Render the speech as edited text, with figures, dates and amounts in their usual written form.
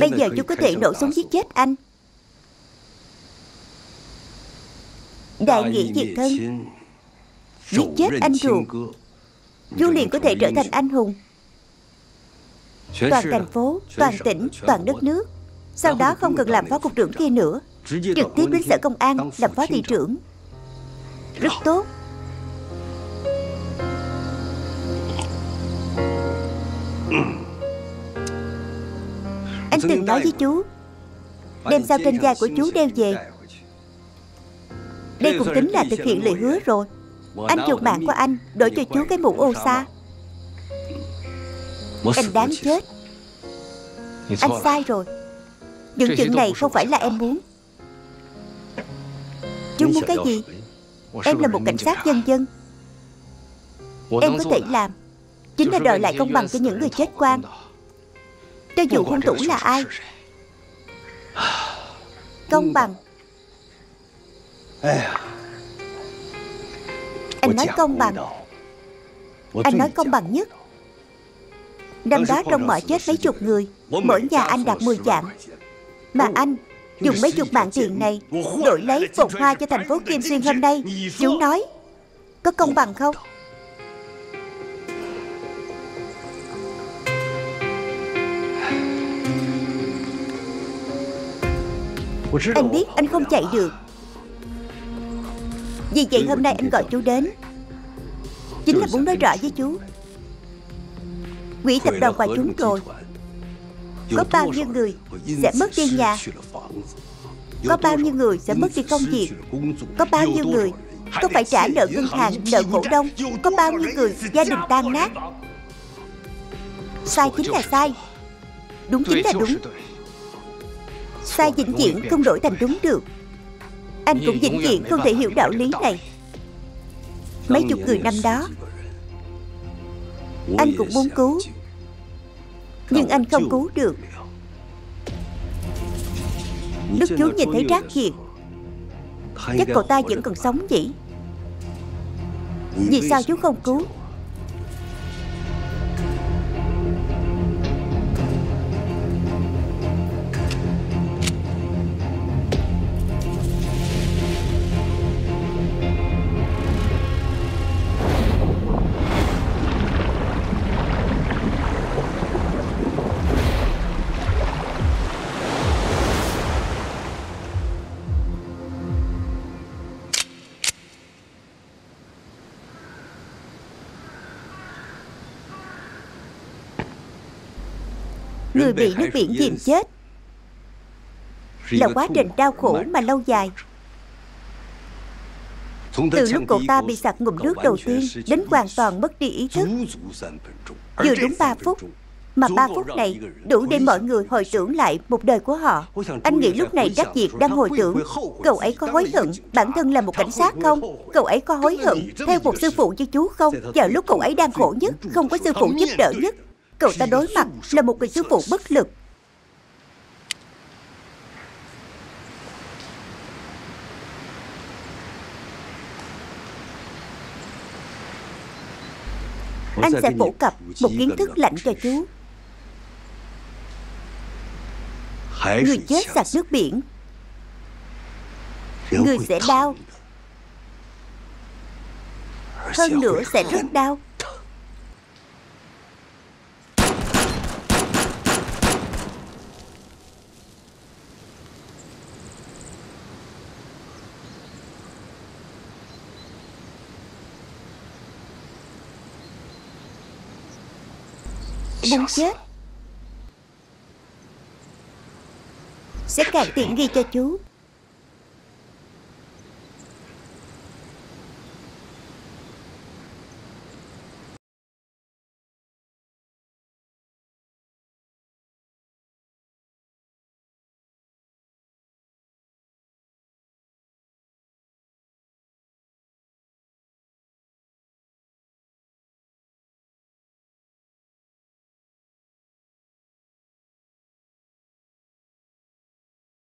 Bây giờ chúng có thể nổ súng giết chết anh. Đại nghĩa diệt thân, giết chết anh ruột, chú liền có thể trở thành anh hùng. Toàn thành phố, toàn tỉnh, toàn đất nước. Sau đó không cần làm phó cục trưởng kia nữa, trực tiếp đến sở công an làm phó thị trưởng. Rất tốt. Anh từng nói với chú, đem sao trên vai của chú đeo về. Đây cũng tính là thực hiện lời hứa rồi. Anh chuột mạng của anh đổi cho chú cái mũ ô sa. Anh đáng chết. Anh sai rồi. Những chuyện này không phải là em muốn. Chú muốn cái gì? Em là một cảnh sát nhân dân. Em có thể làm chính là đòi lại công bằng cho những người chết oan, cho dù hung thủ là ai. Công bằng. Anh nói công bằng. Anh nói công bằng nhất. Năm đó trong mọi chết mấy chục người, mỗi nhà anh đạt 10 vạn. Mà anh dùng mấy chục mạng tiền này đổi lấy phồn hoa cho thành phố Kim Xuyên hôm nay. Chú nói có công bằng không? Anh biết anh không chạy được, vì vậy hôm nay anh gọi chú đến chính là muốn nói rõ với chú, quỹ tập đoàn và chúng rồi có bao nhiêu người sẽ mất đi nhà, có bao nhiêu người sẽ mất đi công việc, có bao nhiêu người có phải trả nợ ngân hàng, nợ cổ đông, có bao nhiêu người gia đình tan nát. Sai chính là sai, đúng chính là đúng. Sai vĩnh viễn không đổi thành đúng được. Anh cũng vĩnh viễn không thể hiểu đạo lý này. Mấy chục người năm đó anh cũng muốn cứu, nhưng anh không cứu được. Đức chú nhìn thấy Trác Kiệt, chắc cậu ta vẫn còn sống nhỉ? Vì sao chú không cứu? Người bị nước biển chìm chết là quá trình đau khổ mà lâu dài. Từ lúc cậu ta bị sặc ngụm nước đầu tiên đến hoàn toàn mất đi ý thức, vừa đúng 3 phút. Mà 3 phút này đủ để mọi người hồi tưởng lại một đời của họ. Anh nghĩ lúc này Trác Kiệt đang hồi tưởng, cậu ấy có hối hận bản thân là một cảnh sát không? Cậu ấy có hối hận theo một sư phụ như chú không? Vào lúc cậu ấy đang khổ nhất, không có sư phụ giúp đỡ nhất, cậu ta đối mặt là một người sư phụ bất lực. Anh sẽ phổ cập một kiến thức lạnh cho chú. Người chết sặc nước biển, người sẽ đau, hơn nữa sẽ rất đau. Muốn chết sẽ càng tiện nghi cho chú.